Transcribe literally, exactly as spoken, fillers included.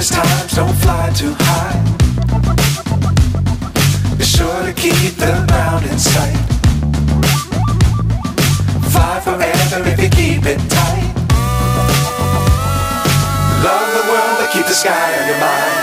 Nervous times, don't fly too high. Be sure to keep the ground in sight. Fly forever if you keep it tight. Love the world, but keep the sky on your mind.